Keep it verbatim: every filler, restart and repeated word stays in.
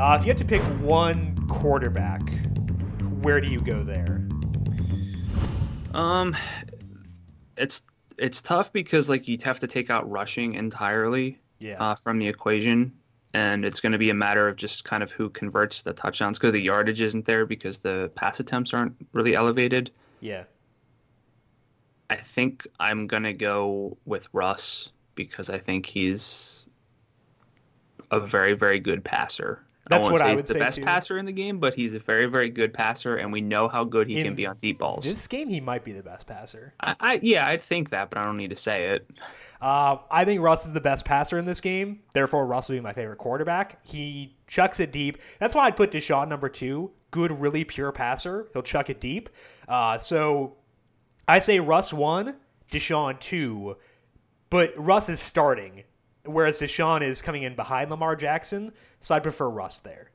Uh, if you had to pick one quarterback, where do you go there? Um, it's it's tough because like you'd have to take out rushing entirely yeah. uh, from the equation, and it's going to be a matter of just kind of who converts the touchdowns because the yardage isn't there because the pass attempts aren't really elevated. Yeah. I think I'm going to go with Russ because I think he's a very, very good passer. That's I what I would say. He's the best too. passer in the game, but he's a very, very good passer, and we know how good he in, can be on deep balls. This game, he might be the best passer. I, I Yeah, I'd think that, but I don't need to say it. Uh, I think Russ is the best passer in this game. Therefore, Russ will be my favorite quarterback. He chucks it deep. That's why I'd put Deshaun number two. Good, really pure passer. He'll chuck it deep. Uh, so... I say Russ one, Deshaun two, but Russ is starting, whereas Deshaun is coming in behind Lamar Jackson, so I prefer Russ there.